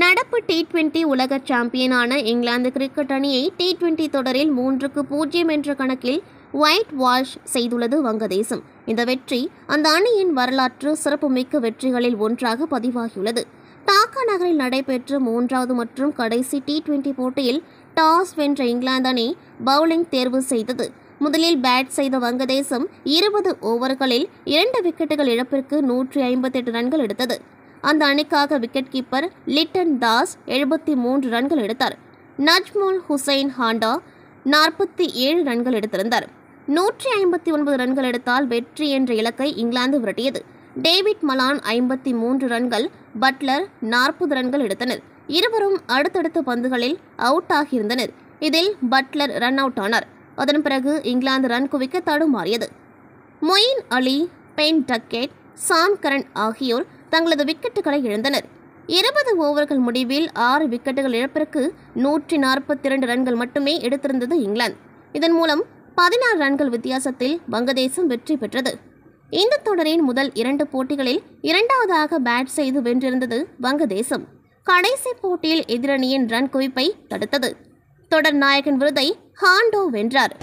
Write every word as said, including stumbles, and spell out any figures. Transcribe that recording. நடப்பு டி இருபது உலக சாம்பியனான இங்கிலாந்து கிரிக்கெட் அணியை டி இருபது தொடரில் மூன்றுக்கு பூஜ்ஜியம் என்ற கணக்கில் ஒயிட் வாஷ் செய்துள்ளது வங்கதேசம். இந்த வெற்றி அந்த அணியின் வரலாற்று சிறப்புமிக்க வெற்றிகளில் ஒன்றாக பதிவாகியுள்ளது. டாக்கா நகரில் நடைபெற்ற மூன்றாவது மற்றும் கடைசி டி இருபது போட்டியில் டாஸ் வென்ற இங்கிலாந்து அணி பவுலிங் தேர்வு செய்தது. முதலில் பேட் செய்த வங்கதேசம் இருபது ஓவர்களில் இரண்டு விக்கெட்டுகள் இழப்பிற்கு நூற்றி ஐம்பத்தி எட்டு ரன்கள் எடுத்தது. அந்த அணிக்காக விக்கெட் கீப்பர் லிட் தாஸ் எழுபத்தி மூன்று ரன்கள் எடுத்தார். நஜ்மூன் ஹுசைன் ஹாண்டா நாற்பத்தி ஏழு ரன்கள் எடுத்திருந்தார். நூற்றி ஐம்பத்தி ஒன்பது ரன்கள் எடுத்தால் வெற்றி என்ற இலக்கை இங்கிலாந்து விரட்டியது. டேவிட் மலான் ஐம்பத்தி மூன்று ரன்கள், பட்லர் நாற்பது ரன்கள் எடுத்தனர். இருவரும் அடுத்தடுத்த பந்துகளில் அவுட் ஆகியிருந்தனர். இதில் பட்லர் ரன் அவுட் ஆனார். அதன் பிறகு இங்கிலாந்து ரன் குவிக்க தடுமாறியது. மொயின் அலி, பென் டக்கெட், சாம் கரன் ஆகியோர் தங்களது விக்கெட்டுகளை இழந்தனர். இருபது ஓவர்கள் முடிவில் ஆறு விக்கெட்டுகள் இழப்பிற்கு நூற்றி நாற்பத்தி இரண்டு ரன்கள் மட்டுமே எடுத்திருந்தது இங்கிலாந்து. இதன் மூலம் பதினாறு ரன்கள் வித்தியாசத்தில் வங்கதேசம் வெற்றி பெற்றது. இந்த தொடரின் முதல் இரண்டு போட்டிகளில் இரண்டாவதாக பேட் செய்து வென்றிருந்தது வங்கதேசம். கடைசி போட்டியில் எதிரணியின் ரன் குவிப்பை தடுத்தது. தொடர் நாயகன் விருதை ஹாண்டோ வென்றார்.